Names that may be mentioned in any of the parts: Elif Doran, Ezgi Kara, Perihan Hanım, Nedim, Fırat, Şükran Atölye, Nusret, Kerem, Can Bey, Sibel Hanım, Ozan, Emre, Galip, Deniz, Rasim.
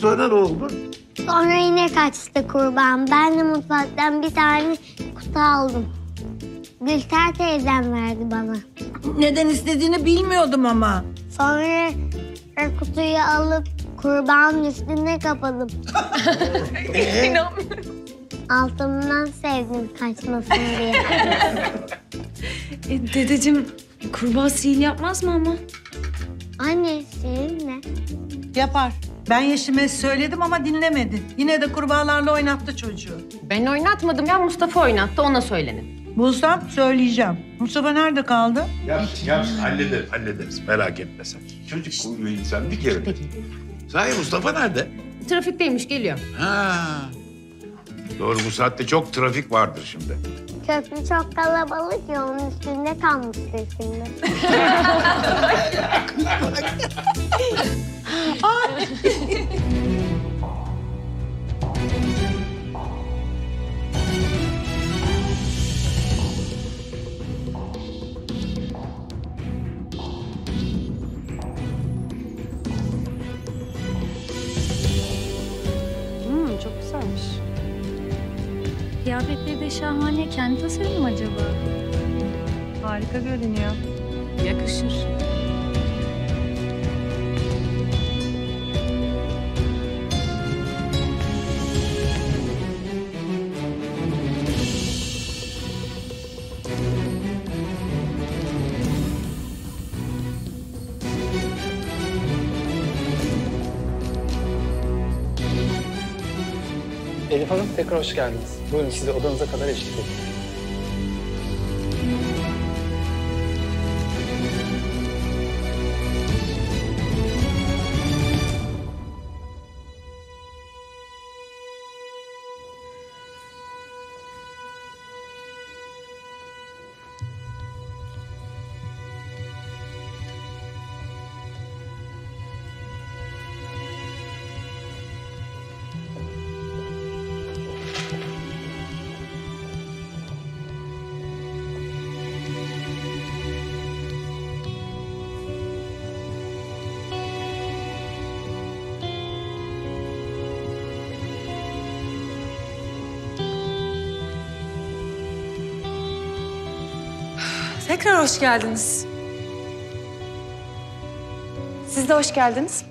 Sonra ne oldu? Sonra yine kaçtı kurban. Ben de mutfaktan bir tane kutu aldım. Gülter teyzem verdi bana. Neden istediğini bilmiyordum ama. Sonra kutuyu alıp kurbanın üstüne kapadım. İnanmıyorum. Altından sevdim kaçmasın diye. Dedeciğim, kurban sihir yapmaz mı ama? Anne, sihir ne? Yapar. Ben Yeşim'e söyledim ama dinlemedi. Yine de kurbağalarla oynattı çocuğu. Ben oynatmadım ya, Mustafa oynattı, ona söylenin. Bulsam söyleyeceğim. Mustafa nerede kaldı? Yap, hallederiz. Merak etme sen. Çocuk bu insan bir kere. Sahi Mustafa nerede? Trafikteymiş, geliyor. Ha. Doğru, bu saatte çok trafik vardır şimdi. Köprü çok kalabalık ya, onun üstünde kalmıştır şimdi. Çok güzelmiş. Kıyafetleri de şahane. Kendi tasarım mı acaba? Harika görünüyor. Yakışır. Elif Hanım, tekrar hoş geldiniz. Buyurun, sizi odanıza kadar eşlik edin. Tekrar hoş geldiniz. Siz de hoş geldiniz.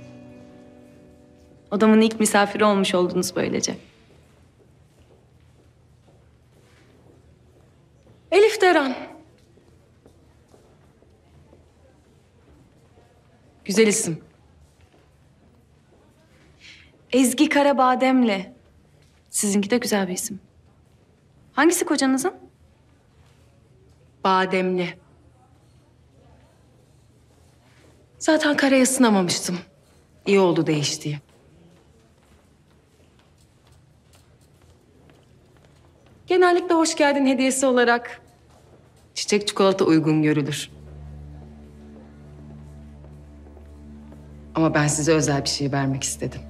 Odamın ilk misafiri olmuş oldunuz böylece. Elif Doran. Güzel isim. Ezgi Kara bademli. Sizinki de güzel bir isim. Hangisi kocanızın? Bademli. Zaten Kara'ya sınamamıştım. İyi oldu değiştiği. Genellikle hoş geldin hediyesi olarak çiçek çikolata uygun görülür. Ama ben size özel bir şey vermek istedim.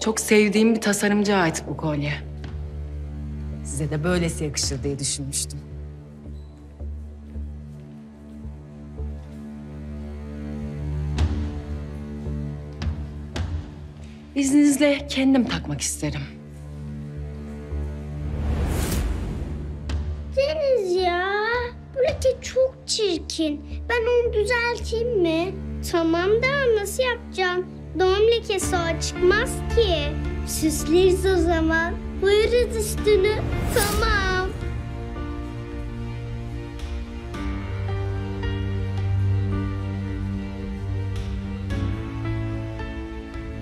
Çok sevdiğim bir tasarımcıya ait bu kolye. Size de böylesi yakışır diye düşünmüştüm. İzninizle kendim takmak isterim. Deniz ya, bu leke çok çirkin. Ben onu düzelteyim mi? Tamam da nasıl yapacağım? Doğum lekesi o, çıkmaz ki. Süsleriz o zaman. Boyarız üstünü. Tamam.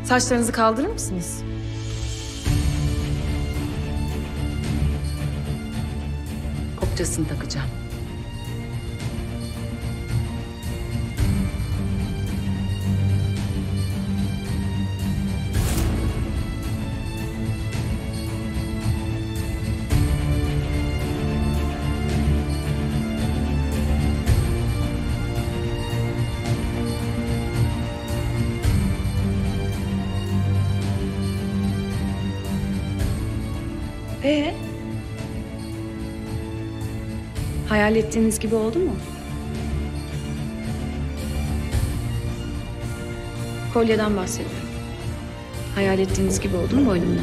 Saçlarınızı kaldırır mısınız? Kopçasını takacağım. Hayal ettiğiniz gibi oldu mu? Kolyeden bahsediyorum. Hayal ettiğiniz gibi oldu mu boynumda?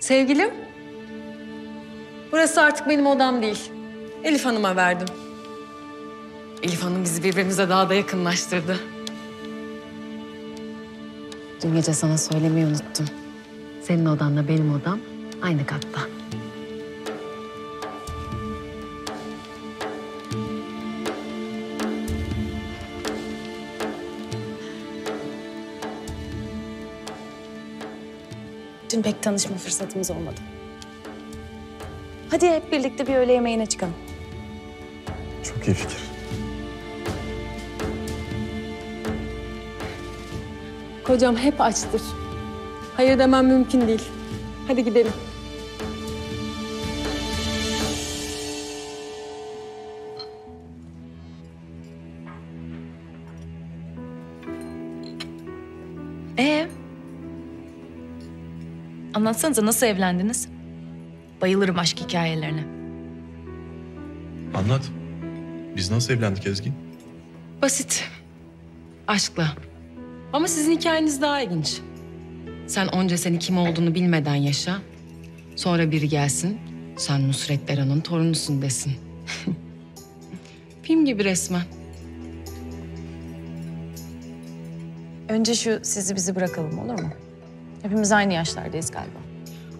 Sevgilim, burası artık benim odam değil. Elif Hanım'a verdim. Elif Hanım bizi birbirimize daha da yakınlaştırdı. Dün gece sana söylemeyi unuttum. Senin odanla benim odam aynı katta. Dün pek tanışma fırsatımız olmadı. Hadi hep birlikte bir öğle yemeğine çıkalım. Çok iyi fikir. Kocam hep açtır. Hayır demem mümkün değil. Hadi gidelim. Anlatsanıza nasıl evlendiniz? Bayılırım aşk hikayelerine. Anlat. Biz nasıl evlendik Ezgi? Basit. Aşkla. Ama sizin hikayeniz daha ilginç. Sen onca seni kim olduğunu bilmeden yaşa. Sonra biri gelsin, sen Nusret Beran'ın torunusun desin. Film gibi resmen. Önce şu sizi bizi bırakalım olur mu? Hepimiz aynı yaşlardayız galiba.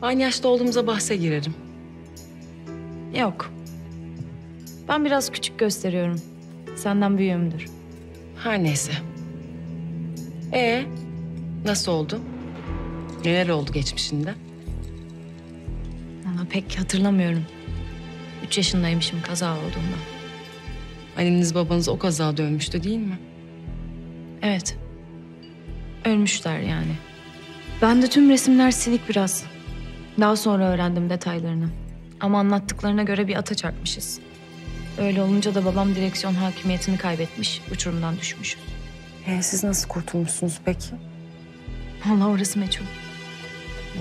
Aynı yaşta olduğumuza bahse girerim. Yok. Ben biraz küçük gösteriyorum. Senden büyüğümdür. Her neyse. Nasıl oldu? Neler oldu geçmişinde? Vallahi pek hatırlamıyorum. 3 yaşındaymışım kaza olduğunda. Anneniz babanız o kazada ölmüştü değil mi? Evet. Ölmüşler yani. Ben de tüm resimler silik biraz. Daha sonra öğrendim detaylarını. Ama anlattıklarına göre bir ata çarpmışız. Öyle olunca da babam direksiyon hakimiyetini kaybetmiş, uçurumdan düşmüşüz. Siz nasıl kurtulmuşsunuz peki? Vallahi orası meçhul.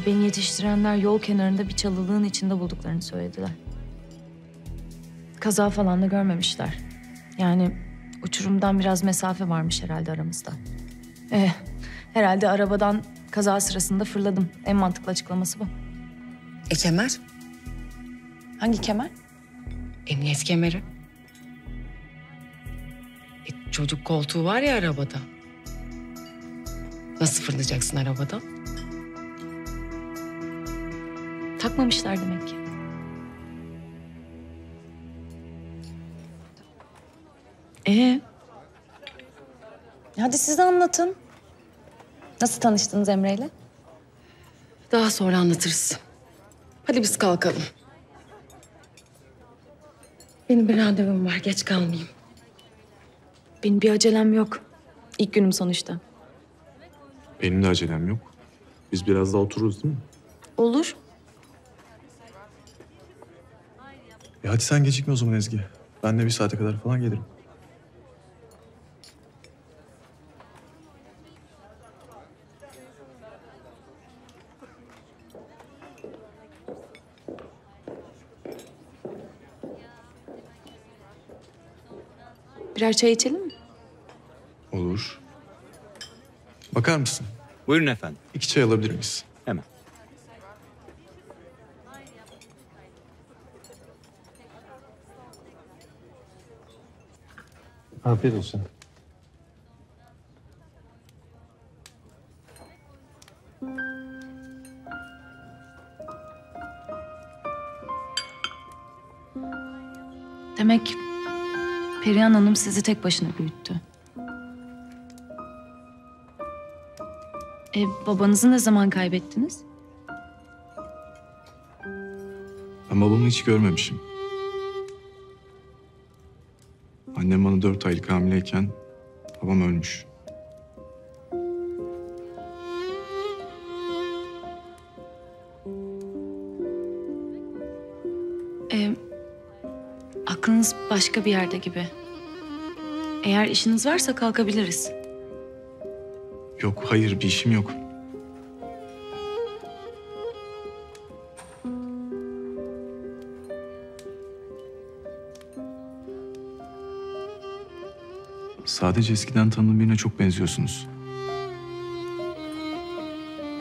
Beni yetiştirenler yol kenarında bir çalılığın içinde bulduklarını söylediler. Kaza falan da görmemişler. Yani uçurumdan biraz mesafe varmış herhalde aramızda. Herhalde arabadan... Kaza sırasında fırladım. En mantıklı açıklaması bu. Kemer? Hangi kemer? Emniyet kemeri. Çocuk koltuğu var ya arabada. Nasıl fırlayacaksın arabadan? Takmamışlar demek ki. Hadi siz anlatın. Nasıl tanıştınız Emre'yle? Daha sonra anlatırız. Hadi biz kalkalım. Benim bir randevum var, geç kalmayayım. Benim bir acelem yok. İlk günüm sonuçta. Benim de acelem yok. Biz biraz daha otururuz değil mi? Olur. Hadi sen gecikme o zaman Ezgi. Ben de 1 saate kadar falan gelirim. Birer çay içelim mi? Olur. Bakar mısın? Buyurun efendim. 2 çay alabilir miyiz? Hemen. Afiyet olsun. Demek Perihan Hanım sizi tek başına büyüttü. Babanızı ne zaman kaybettiniz? Ben babamı hiç görmemişim. Annem bana 4 aylık hamileyken babam ölmüş. Aklınız başka bir yerde gibi. Eğer işiniz varsa kalkabiliriz. Yok, hayır, bir işim yok. Sadece eskiden tanıdığım birine çok benziyorsunuz.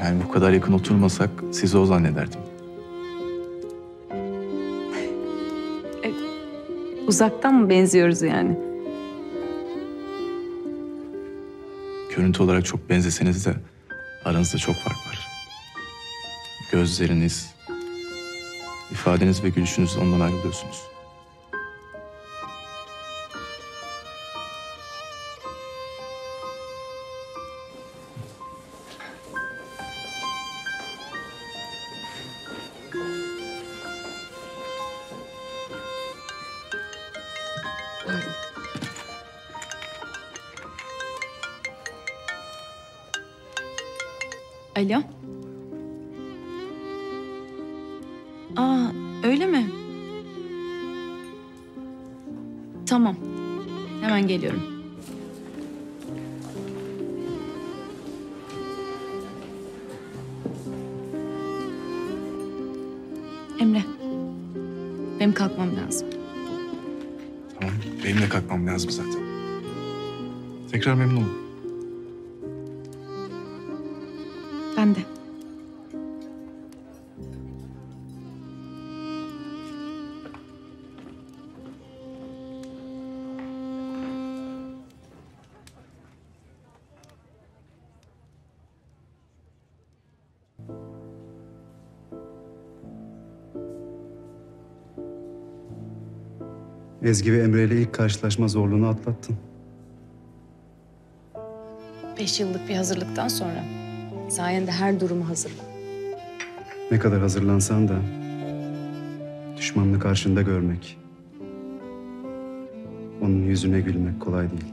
Yani bu kadar yakın oturmasak sizi o zannederdim. Uzaktan mı benziyoruz yani? Görüntü olarak çok benzeseniz de aranızda çok fark var. Gözleriniz, ifadeniz ve gülüşünüz, ondan ayrılıyorsunuz. Alo. Aa, öyle mi? Tamam. Hemen geliyorum. Emre. Benim kalkmam lazım. Tamam. Benim de kalkmam lazım zaten. Tekrar memnun oldum. Ben de. Ezgi ve Emre ile ilk karşılaşma zorluğunu atlattın. 5 yıllık bir hazırlıktan sonra. Sayende her duruma hazırlan. Ne kadar hazırlansan da düşmanını karşında görmek, onun yüzüne gülmek kolay değil.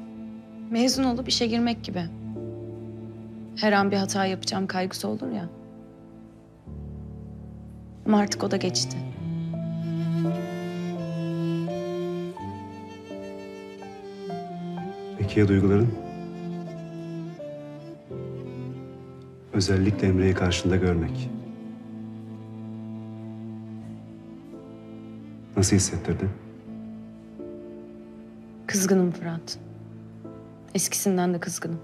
Mezun olup işe girmek gibi. Her an bir hata yapacağım kaygısı olur ya. Ama artık o da geçti. Peki ya duyguların? Özellikle Emre'yi karşında görmek. Nasıl hissettirdi? Kızgınım Fırat. Eskisinden de kızgınım.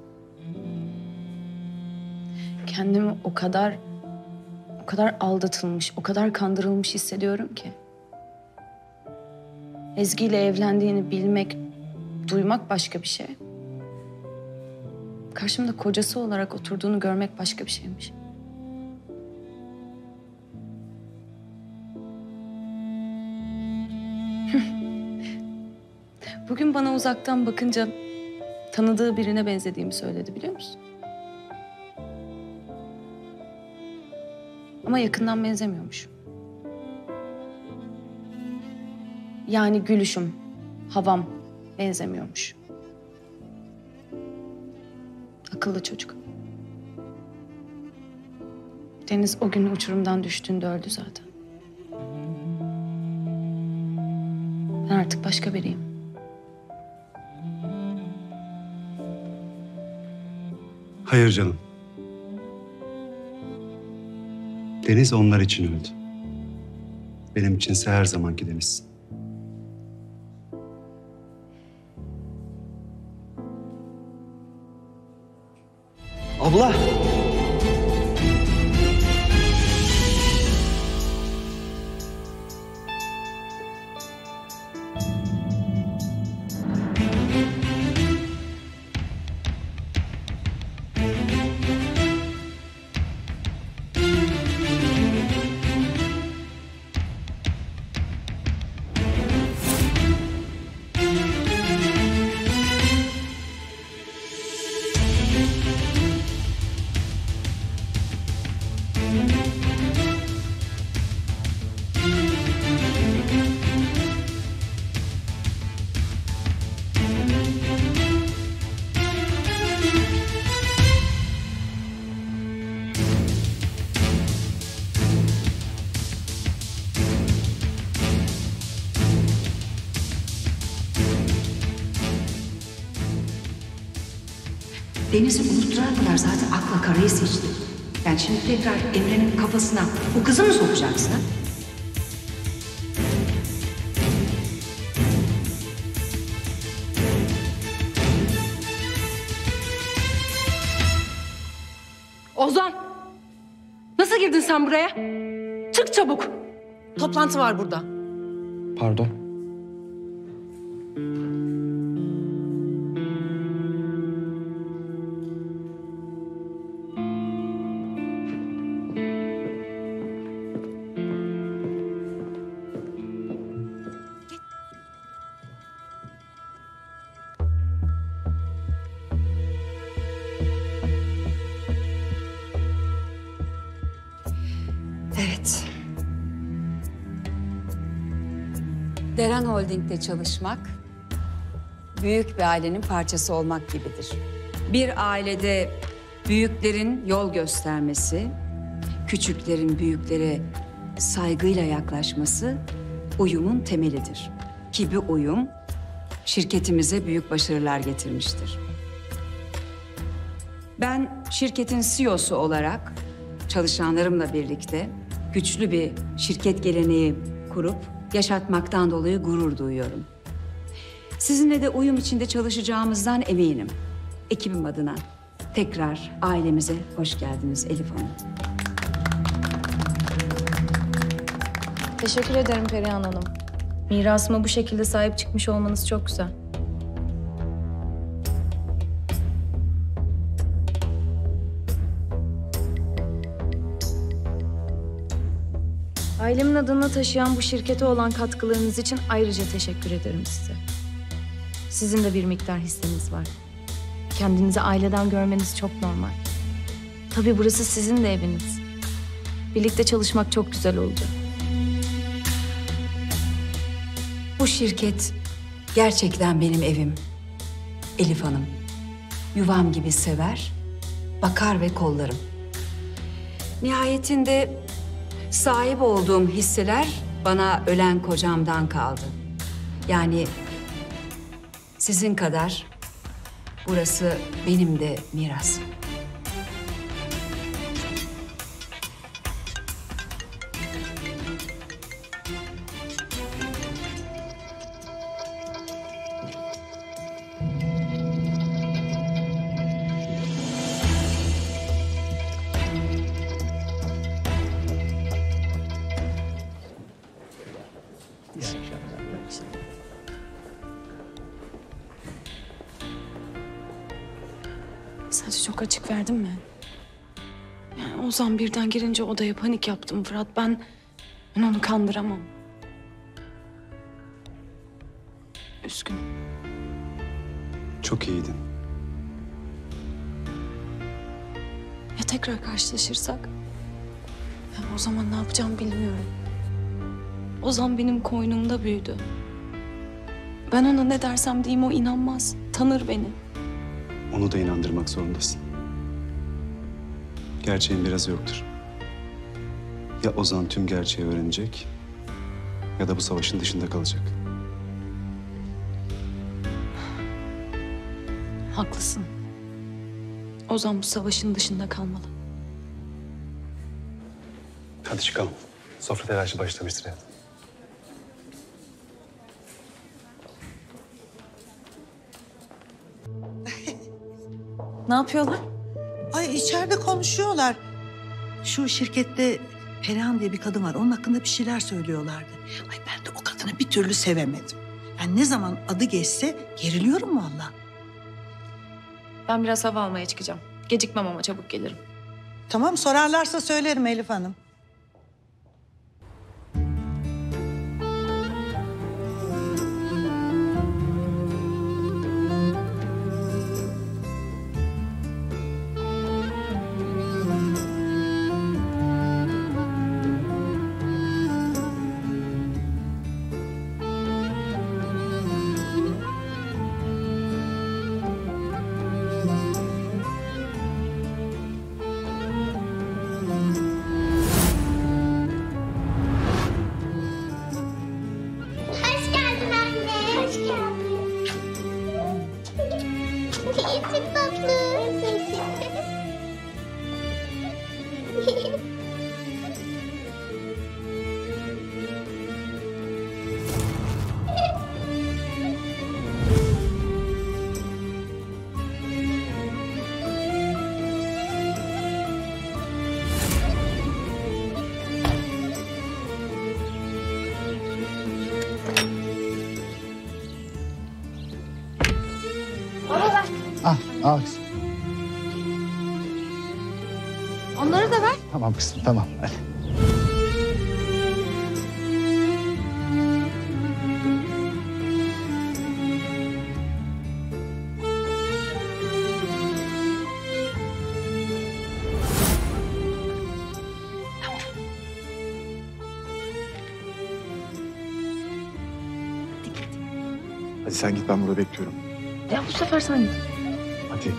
Kendimi o kadar aldatılmış, o kadar kandırılmış hissediyorum ki. Ezgi ile evlendiğini bilmek, duymak başka bir şey. Karşımda kocası olarak oturduğunu görmek başka bir şeymiş. Bugün bana uzaktan bakınca tanıdığı birine benzediğimi söyledi, biliyor musun? Ama yakından benzemiyormuş. Yani gülüşüm, havam benzemiyormuş. Akıllı çocuk. Deniz o gün uçurumdan düştüğünde öldü zaten. Ben artık başka biriyim. Hayır canım. Deniz onlar için öldü. Benim içinse her zamanki Deniz. Abla! Deniz'i unutturardılar zaten, akla Kara'yı seçti. Yani şimdi tekrar Emre'nin kafasına o kızı mı sokacaksın? Ozan! Nasıl girdin sen buraya? Çık çabuk! Toplantı var burada. Pardon. Doran Holding'de çalışmak, büyük bir ailenin parçası olmak gibidir. Bir ailede büyüklerin yol göstermesi, küçüklerin büyüklere saygıyla yaklaşması uyumun temelidir. Ki bu uyum şirketimize büyük başarılar getirmiştir. Ben şirketin CEO'su olarak çalışanlarımla birlikte güçlü bir şirket geleneği kurup yaşatmaktan dolayı gurur duyuyorum. Sizinle de uyum içinde çalışacağımızdan eminim. Ekibim adına tekrar ailemize hoş geldiniz Elif Hanım. Teşekkür ederim Perihan Hanım. Mirasıma bu şekilde sahip çıkmış olmanız çok güzel. Ailemin adını taşıyan bu şirkete olan katkılarınız için ayrıca teşekkür ederim size. Sizin de bir miktar hisseniz var. Kendinizi aileden görmeniz çok normal. Tabii burası sizin de eviniz. Birlikte çalışmak çok güzel olacak. Bu şirket gerçekten benim evim. Elif Hanım, yuvam gibi sever, bakar ve kollarım. Nihayetinde sahip olduğum hisseler bana ölen kocamdan kaldı. Yani sizin kadar burası benim de mirasım. Sadece çok açık verdim mi? Yani Ozan birden girince odaya panik yaptım Fırat. Ben onu kandıramam. Üzgünüm. Çok iyiydin. Ya tekrar karşılaşırsak? Yani o zaman ne yapacağımı bilmiyorum. Ozan benim koynumda büyüdü. Ben ona ne dersem diyeyim o inanmaz. Tanır beni. Onu da inandırmak zorundasın. Gerçeğin biraz yoktur. Ya Ozan tüm gerçeği öğrenecek ya da bu savaşın dışında kalacak. Haklısın. Ozan bu savaşın dışında kalmalı. Hadi çıkalım. Sofra telaşı başlamıştır yani. Ne yapıyorlar? Ay içeride konuşuyorlar. Şu şirkette Perihan diye bir kadın var. Onun hakkında bir şeyler söylüyorlardı. Ay ben de o kadını bir türlü sevemedim. Yani ne zaman adı geçse geriliyorum vallahi. Ben biraz hava almaya çıkacağım. Gecikmem ama çabuk gelirim. Tamam sorarlarsa söylerim Elif Hanım. Al kızım. Onları da ver. Tamam kızım, tamam. Hadi. Hadi sen git, ben burada bekliyorum. Ya bu sefer sen git. Hadi.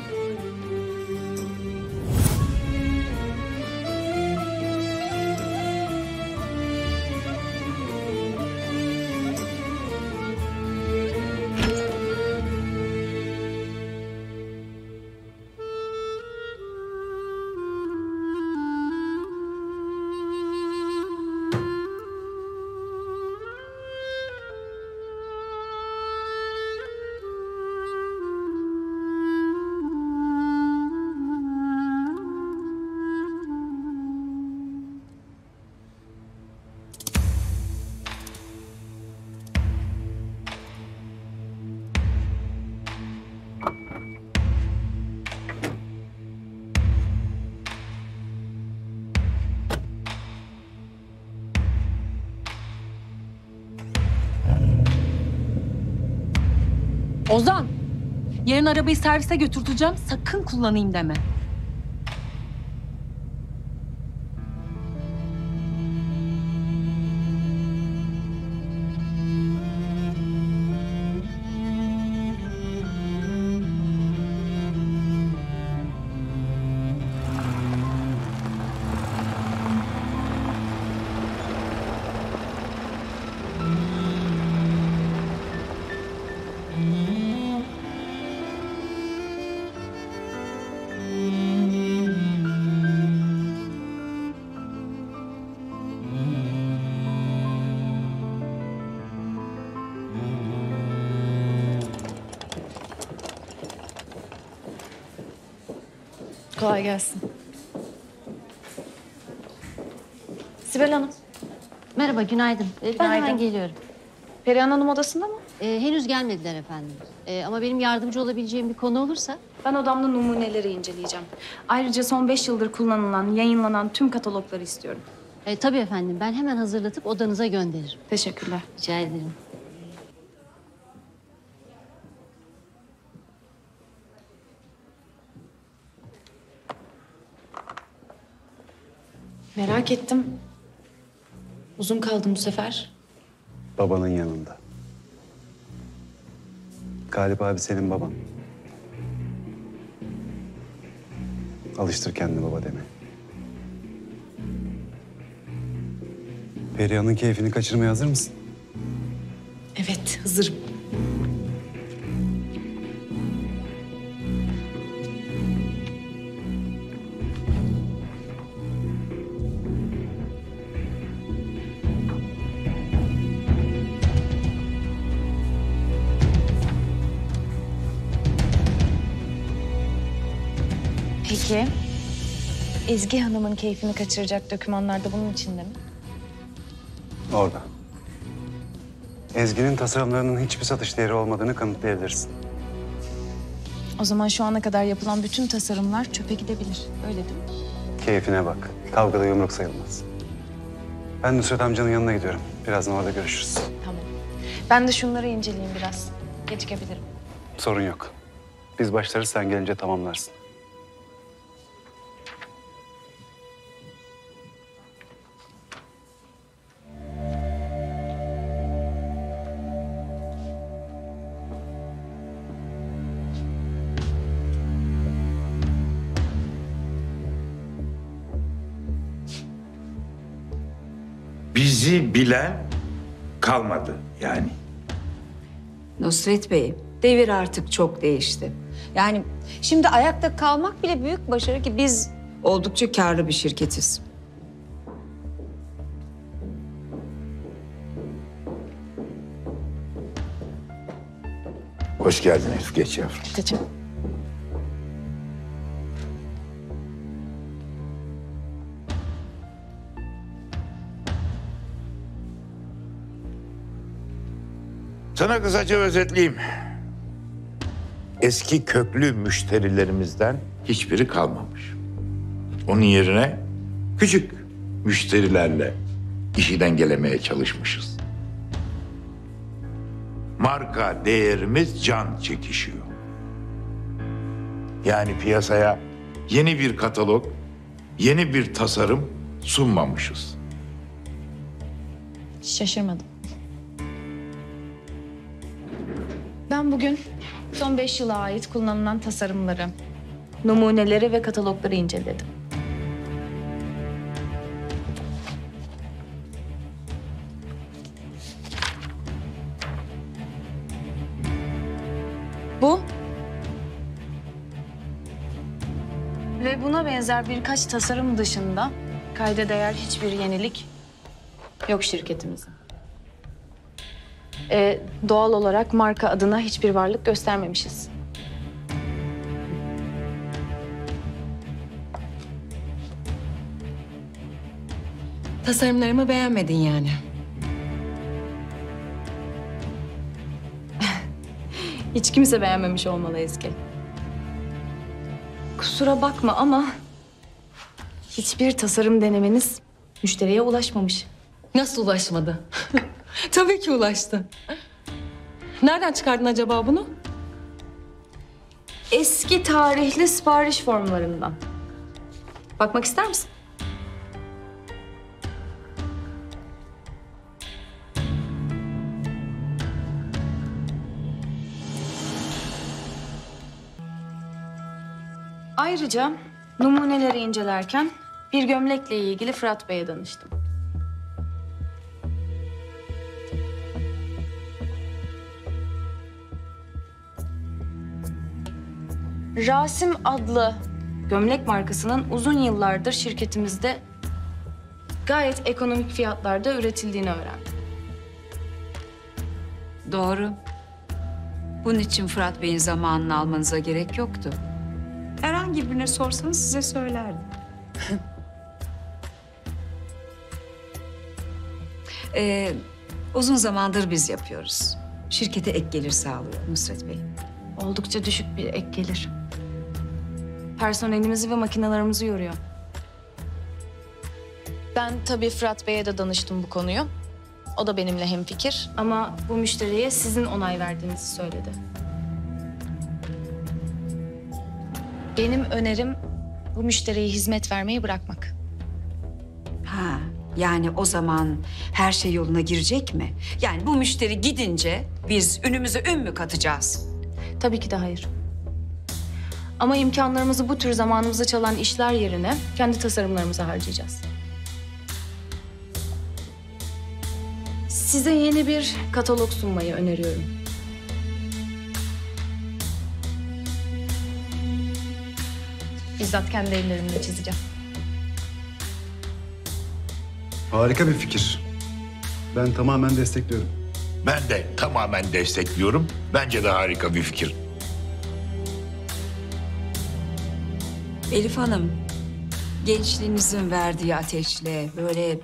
Ozan, yarın arabayı servise götürteceğim, sakın kullanayım deme. Kolay gelsin. Sibel Hanım. Merhaba, günaydın. Ben hemen geliyorum. Perihan Hanım odasında mı? Henüz gelmediler efendim. Ama benim yardımcı olabileceğim bir konu olursa... Ben odamda numuneleri inceleyeceğim. Ayrıca son 5 yıldır kullanılan, yayınlanan tüm katalogları istiyorum. Tabii efendim. Ben hemen hazırlatıp odanıza gönderirim. Teşekkürler. Rica ederim. Merak ettim. Uzun kaldım bu sefer. Babanın yanında. Galip abi senin baban. Alıştır kendini baba deme. Perihan'ın keyfini kaçırmaya hazır mısın? Evet, hazırım. Peki, Ezgi Hanım'ın keyfini kaçıracak dokümanlar da bunun içinde mi? Orada. Ezgi'nin tasarımlarının hiçbir satış değeri olmadığını kanıtlayabilirsin. O zaman şu ana kadar yapılan bütün tasarımlar çöpe gidebilir, öyle değil mi? Keyfine bak, kavgada yumruk sayılmaz. Ben Nusret amcanın yanına gidiyorum, birazdan orada görüşürüz. Tamam, ben de şunları inceleyeyim biraz, gecikebilirim. Sorun yok, biz başlarız, sen gelince tamamlarsın. Bizi bilen kalmadı yani. Nusret Bey, devir artık çok değişti. Yani şimdi ayakta kalmak bile büyük başarı ki biz Oldukça karlı bir şirketiz. Hoş geldin Elif, geç yavrum. Teşekkür ederim. Sana kısaca özetleyeyim. Eski köklü müşterilerimizden hiçbiri kalmamış. Onun yerine küçük müşterilerle işi dengelemeye çalışmışız. Marka değerimiz can çekişiyor. Yani piyasaya yeni bir katalog, yeni bir tasarım sunmamışız. Şaşırmadım. Ben bugün son 5 yıla ait kullanılan tasarımları, numuneleri ve katalogları inceledim. Bu ve buna benzer birkaç tasarım dışında kayda değer hiçbir yenilik yok şirketimizin. Doğal olarak marka adına hiçbir varlık göstermemişiz. Tasarımlarımı beğenmedin yani. Hiç kimse beğenmemiş olmalı Ezgi. Kusura bakma ama hiçbir tasarım denemeniz müşteriye ulaşmamış. Nasıl ulaşmadı? Tabii ki ulaştı. Nereden çıkardın acaba bunu? Eski tarihli sipariş formlarından. Bakmak ister misin? Ayrıca numuneleri incelerken bir gömlekle ilgili Fırat Bey'e danıştım. Rasim adlı gömlek markasının uzun yıllardır şirketimizde gayet ekonomik fiyatlarda üretildiğini öğrendim. Doğru. Bunun için Fırat Bey'in zamanını almanıza gerek yoktu. Herhangi birine sorsanız size söylerdim. Uzun zamandır biz yapıyoruz. Şirkete ek gelir sağlıyor Nusret Bey. Oldukça düşük bir ek gelir. Personelimizi ve makinalarımızı yoruyor. Ben tabii Fırat Bey'e de danıştım bu konuyu. O da benimle hemfikir ama bu müşteriye sizin onay verdiğinizi söyledi. Benim önerim bu müşteriye hizmet vermeyi bırakmak. Ha, yani o zaman her şey yoluna girecek mi? Yani bu müşteri gidince biz ünümüze ün mü katacağız? Tabii ki de hayır. Ama imkanlarımızı bu tür zamanımızı çalan işler yerine kendi tasarımlarımıza harcayacağız. Size yeni bir katalog sunmayı öneriyorum. Bizzat kendi ellerimle çizeceğim. Harika bir fikir. Ben tamamen destekliyorum. Ben de tamamen destekliyorum. Bence de harika bir fikir. Elif Hanım, gençliğinizin verdiği ateşle böyle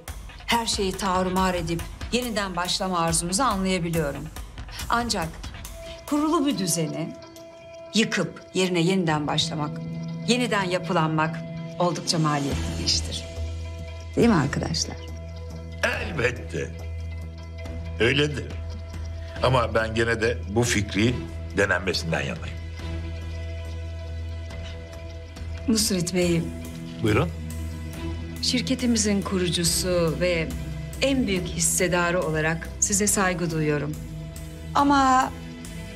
her şeyi tarumar edip yeniden başlama arzunuzu anlayabiliyorum. Ancak kurulu bir düzeni yıkıp yerine yeniden başlamak, yeniden yapılanmak oldukça maliyetli bir iştir. Değil mi arkadaşlar? Elbette. Öyledir. Ama ben gene de bu fikri denenmesinden yanayım. Nusret Bey. Buyurun. Şirketimizin kurucusu ve en büyük hissedarı olarak size saygı duyuyorum. Ama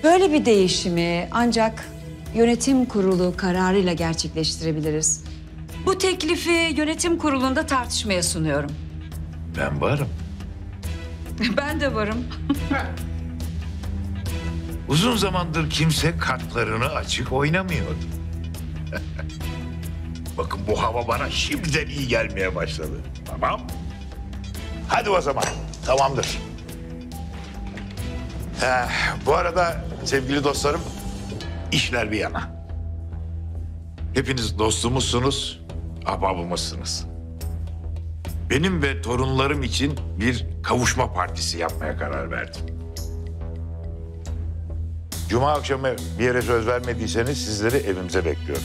böyle bir değişimi ancak yönetim kurulu kararıyla gerçekleştirebiliriz. Bu teklifi yönetim kurulunda tartışmaya sunuyorum. Ben varım. Ben de varım. Uzun zamandır kimse kartlarını açık oynamıyordu. Bakın bu hava bana şimdiden iyi gelmeye başladı. Tamam. Hadi o zaman. Tamamdır. Bu arada sevgili dostlarım, işler bir yana. Hepiniz dostumuzsunuz, ahbabımızsınız. Benim ve torunlarım için bir kavuşma partisi yapmaya karar verdim. Cuma akşamı bir yere söz vermediyseniz sizleri evimize bekliyorum.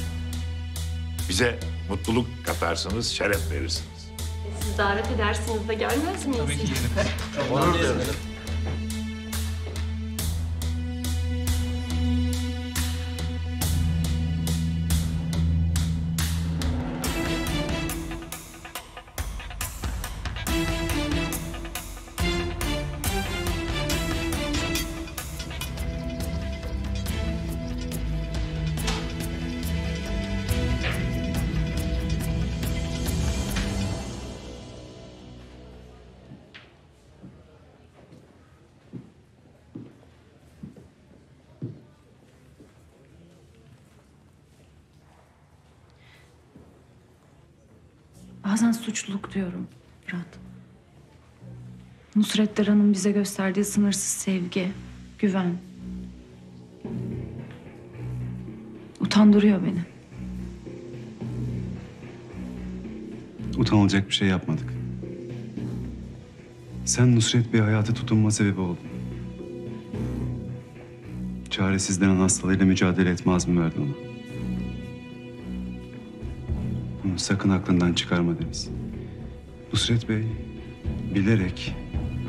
Bize mutluluk katarsınız, şeref verirsiniz. Siz davet edersiniz de gelmez miyiz? Tabii ki gelin. Olur mu? Bazen suçluluk diyorum Fırat. Nusret Doran'ın bize gösterdiği sınırsız sevgi, güven. Utandırıyor beni. Utanılacak bir şey yapmadık. Sen Nusret Bey'e hayata tutunma sebebi oldun. Çaresiz denen hastalığıyla mücadele etme azmi verdin ona. Sakın aklından çıkarma Deniz. Nusret Bey bilerek,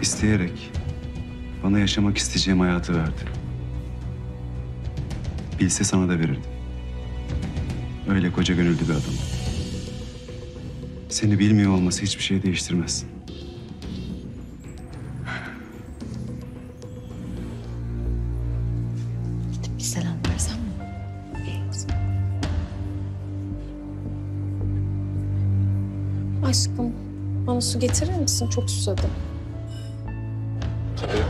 isteyerek bana yaşamak isteyeceğim hayatı verdi. Bilse sana da verirdi. Öyle koca gönüllü bir adam. Seni bilmiyor olması hiçbir şey değiştirmez. Aşkım, bana su getirir misin? Çok susadım. Tabii.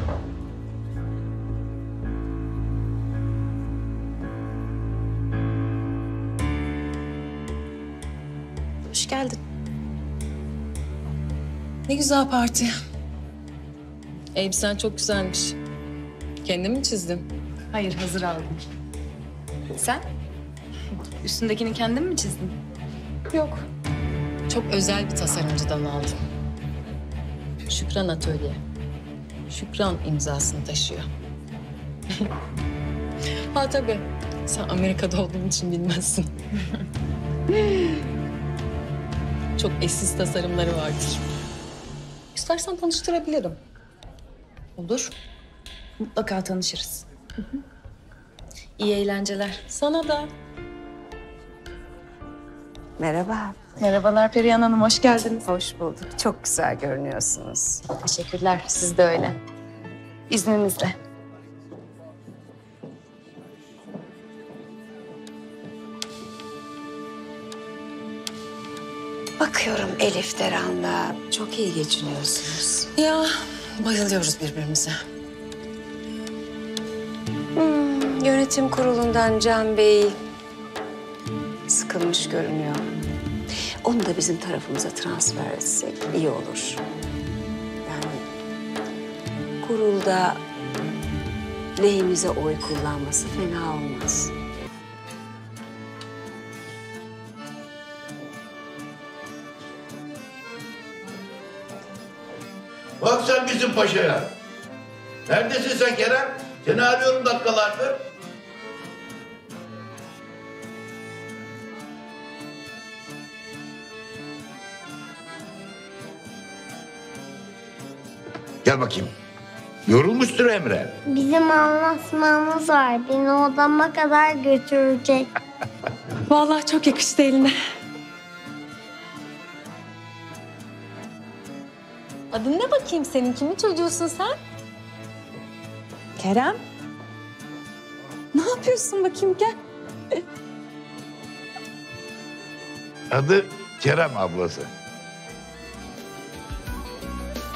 Hoş geldin. Ne güzel parti. Elbisen çok güzelmiş. Kendin mi çizdin? Hayır, hazır aldım. Sen? Üstündekini kendin mi çizdin? Yok. Çok özel bir tasarımcıdan aldım. Şükran Atölye. Şükran imzasını taşıyor. Ha tabii. Sen Amerika'da olduğun için bilmezsin. Çok eşsiz tasarımları vardır. İstersen tanıştırabilirim. Olur. Mutlaka tanışırız. İyi eğlenceler. Sana da. Merhaba. Merhabalar Perihan Hanım, hoş geldiniz. Hoş bulduk. Çok güzel görünüyorsunuz. Teşekkürler, siz de öyle. İzninizle. Bakıyorum Elif Doran'la çok iyi geçiniyorsunuz. Ya, bayılıyoruz birbirimize. Yönetim kurulundan Can Bey sıkılmış görünüyor. Onu da bizim tarafımıza transfer etsek iyi olur. Yani kurulda lehimize oy kullanması fena olmaz. Bak sen bizim paşaya. Neredesin sen Kerem? Seni arıyorum dakikalardır. Gel bakayım. Yorulmuştur Emre. Bizim anlaşmamız var. Beni odama kadar götürecek. Vallahi çok yakıştı eline. Adın ne bakayım senin? Kimin çocuğusun sen? Kerem. Ne yapıyorsun bakayım gel. Adı Kerem ablası.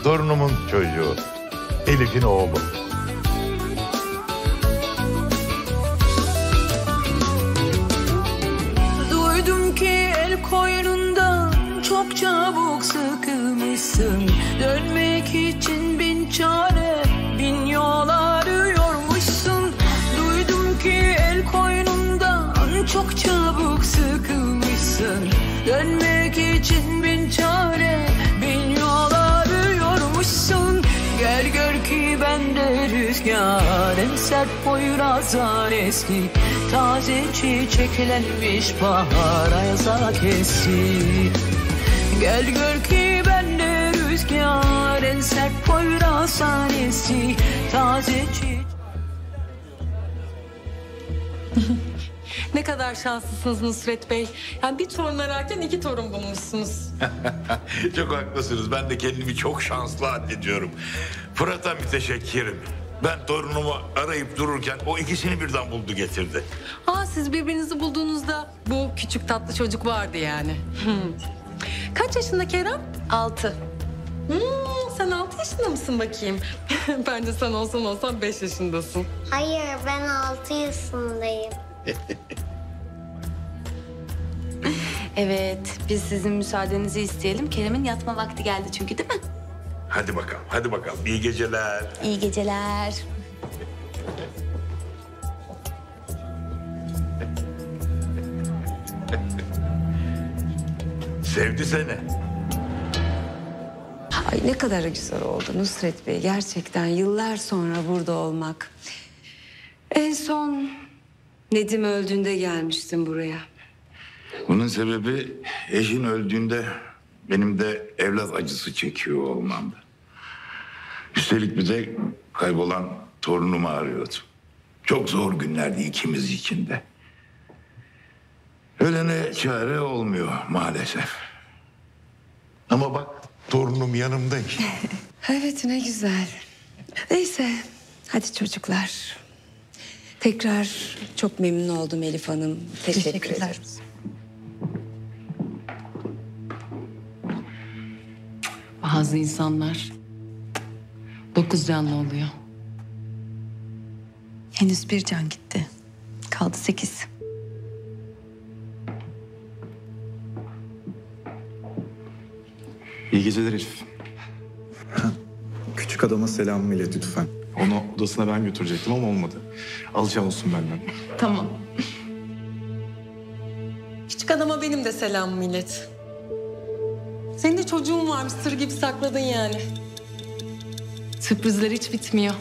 Torunumun çocuğu, Elif'in oğlu. Duydum ki el döker Poyraz'a eski, taze çiçeklenmiş bahara yazak eski. Gel gör ki ben de rüzgar, en sert Poyraz'a eski, taze çiçek. Ne kadar şanslısınız Nusret Bey. Yani bir torun ararken iki torun bulmuşsunuz. Çok haklısınız. Ben de kendimi çok şanslı hissediyorum. Fırat'a müteşekkirim. Ben torunumu arayıp dururken o ikisini birden buldu getirdi. Aa, siz birbirinizi bulduğunuzda bu küçük tatlı çocuk vardı yani. Kaç yaşında Kerem? 6. Sen 6 yaşında mısın bakayım? Bence sen olsan 5 yaşındasın. Hayır, ben 6 yaşındayım. Evet, biz sizin müsaadenizi isteyelim. Kerem'in yatma vakti geldi çünkü, değil mi? Hadi bakalım, hadi bakalım. İyi geceler. İyi geceler. Sevdi seni. Ay, ne kadar güzel oldu Nusret Bey. Gerçekten yıllar sonra burada olmak. En son Nedim öldüğünde gelmiştim buraya. Bunun sebebi eşin öldüğünde benim de evlat acısı çekiyor olmamdı. Üstelik bir de kaybolan torunumu arıyordum. Çok zor günlerdi ikimiz için de. Ölene çare olmuyor maalesef. Ama bak, torunum yanımda. Evet, ne güzel. Neyse, hadi çocuklar. Tekrar çok memnun oldum Elif Hanım. Teşekkür ederiz. Bazı insanlar 9 canlı oluyor. Henüz 1 can gitti. Kaldı 8. İyi geceler Elif. Küçük adama selamımı ilet lütfen. Onu odasına ben götürecektim ama olmadı. Alacağım olsun benden. Tamam. Küçük adama benim de selamımı ilet. Senin de çocuğun varmış, sır gibi sakladın yani. Sürprizler hiç bitmiyor.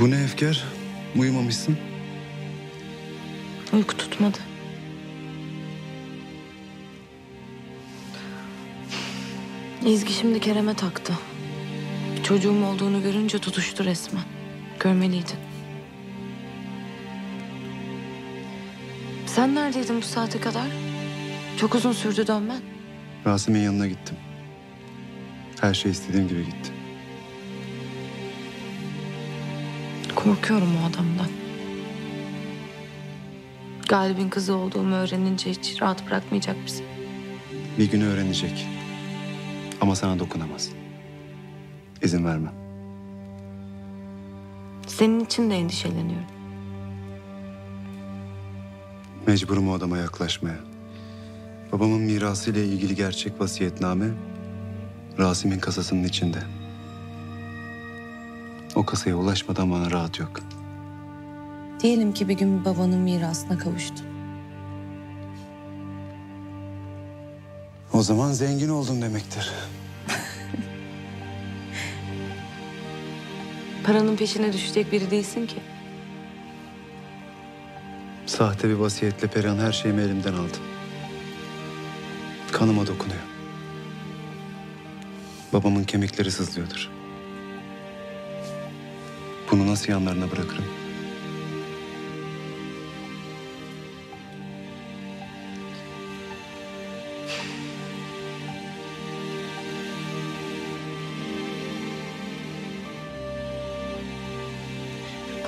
Bu ne Efkar? Uyumamışsın. Uyku tutmadı. Ezgi şimdi Kerem'e taktı. Çocuğum olduğunu görünce tutuştu resmen. Görmeliydin. Sen neredeydin bu saate kadar? Çok uzun sürdü dönmen. Rasim'in yanına gittim. Her şey istediğim gibi gitti. Korkuyorum o adamdan. Galip'in kızı olduğumu öğrenince hiç rahat bırakmayacak bizi. Bir gün öğrenecek. Ama sana dokunamaz. İzin vermem. Senin için de endişeleniyorum. Mecburum o adama yaklaşmaya. Babamın mirası ile ilgili gerçek vasiyetname Rasim'in kasasının içinde. O kasaya ulaşmadan bana rahat yok. Diyelim ki bir gün babanın mirasına kavuştun. O zaman zengin oldun demektir. Paranın peşine düşecek biri değilsin ki. Sahte bir vasiyetle Perihan her şeyimi elimden aldı. Kanıma dokunuyor. Babamın kemikleri sızlıyordur. Bunu nasıl yanlarına bırakırım?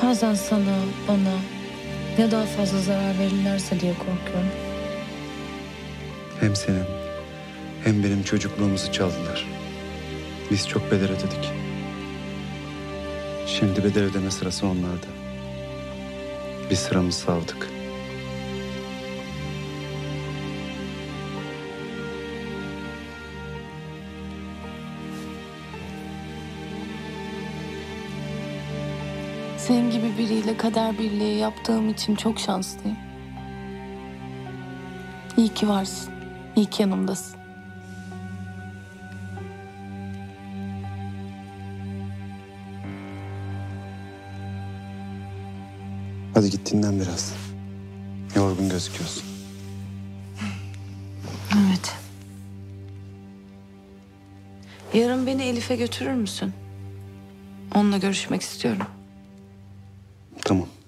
Bazen sana, bana Ne daha fazla zarar verirlerse diye korkuyorum. Hem senin hem benim çocukluğumuzu çaldılar. Biz çok bedel ödedik. Şimdi bedel ödeme sırası onlarda. Biz sıramızı aldık. Senin gibi biriyle kader birliği yaptığım için çok şanslıyım. İyi ki varsın. İyi ki yanımdasın. Hadi git dinlen biraz. Yorgun gözüküyorsun. Evet. Yarın beni Elif'e götürür müsün? Onunla görüşmek istiyorum. Tamam.